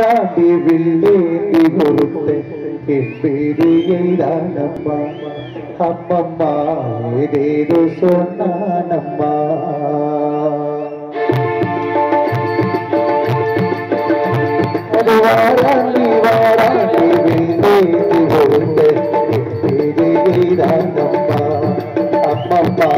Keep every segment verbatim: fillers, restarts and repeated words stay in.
தாண்டி வில்லேந்தி கொடுத்த எப்பேரு எய்தானம்மா அம்மம்மா ஏதேதோ சொன்னானம்மா. அது வாராண்டி வாராண்டி வில்லேந்தி கொடுத்த எப்பேரு எய்தானம்மா அம்மம்மா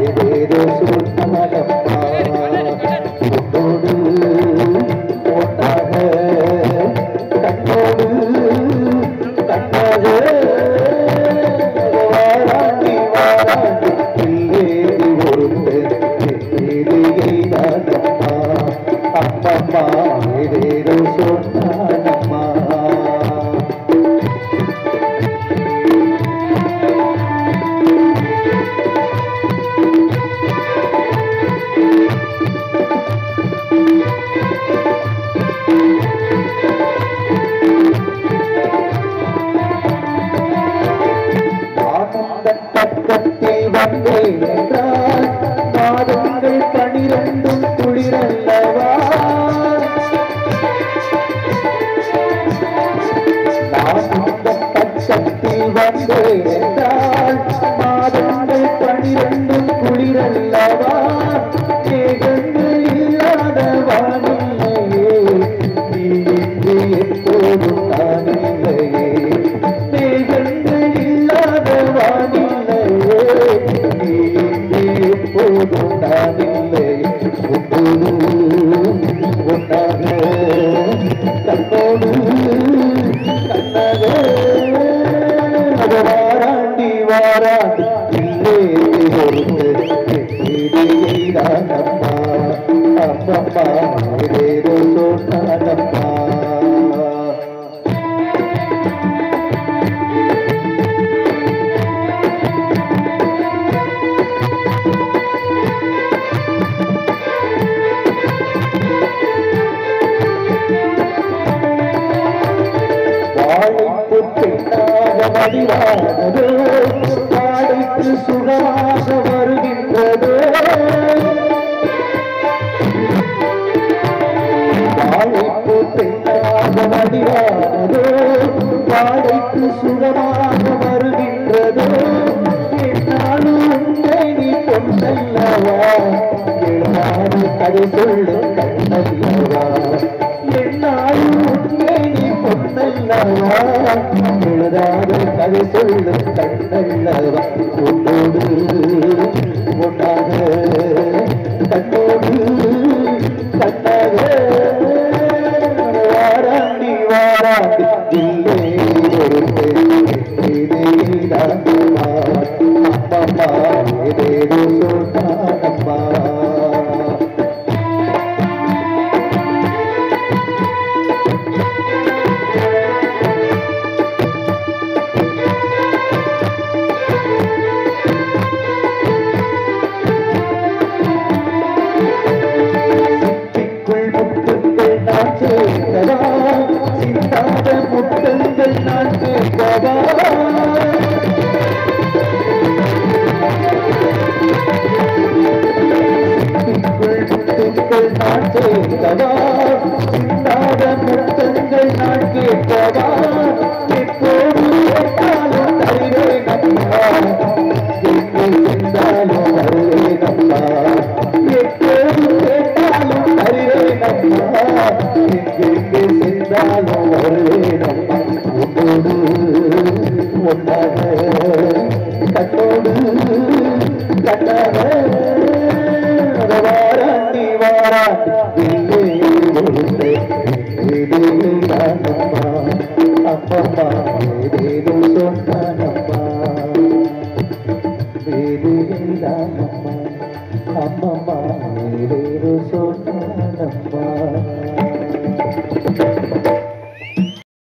ஏதேதோ சொன்னானம்மா.